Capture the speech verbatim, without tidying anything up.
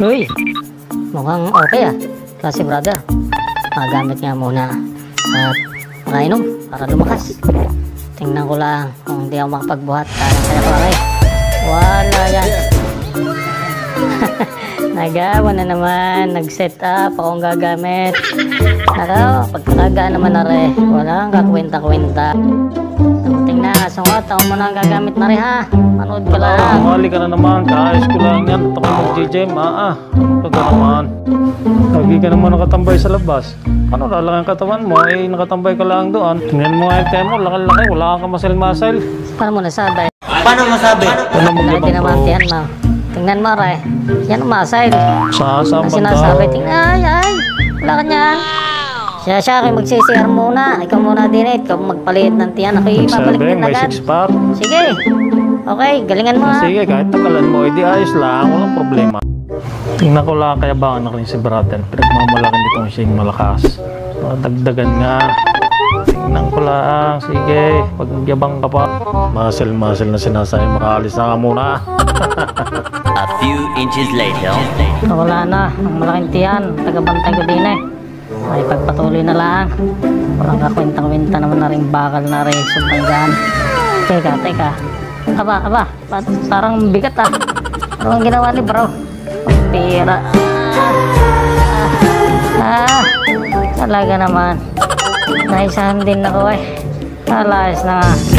Wih, mukhang oke ya, kasih brother. Magamit nga muna at makainom para lumakas. Tingnan ko lang kung di ako makapagbuhat. Tarang kaya ko kayo. Wala yan. Nagawa na naman, nag-set up akong gagamit. Nakaw, pagkakagaan naman na re. Walang kakwenta-kwenta. Nabuting na, sungot ako muna ang gagamit na re ha. Manood ka lang. Oh, hali ka na naman, kaayos ko lang yan. Tapos mag-J J, maa. Pag ka naman. Lagi ka naman nakatambay sa labas. Ano, lalaki ang katawan mo, ay nakatambay ka lang doon. Tingnan mo nga yung temo, laki-laki, wala kang kamasel-masel. Paano mo nasabi? Paano masabi? Paano mo naman tinamantihan mo? Tingnan mo re, yan ang masay. Sasabag ka. Sinasabi, tingnan, ay, ay, wala ka niyan. Siya siya, kayo magsisir muna. Ikaw muna din eh, ikaw magpaliit ng tiyan. Ako yung mabalik din agad. Sige, okay, galingan mo ha. Sige, kahit takalan mo, hindi ayos lang, walang problema. Tingnan ko lang kaya ba anak ni si brother. Pinagmamalakan dito ang siyang malakas. Dagdagan nga. Tingnan ko lang, sige, pag magyabang ka pa. Muscle-muscle na sinasayang, makaalis na ka muna. A few inches later. Wala na, ang malaking tiyan, tagabantay ko din eh. Ay pagpatuloy na lang. Walang kakwenta-kwenta naman na rin bakal na rin. Sumpanggaan. Teka, teka. Aba, aba, parang bigat ah. Ano ang ginawa ni bro? Pira. Ah, ah, talaga naman. Naisahan din ako eh. Alas na nga.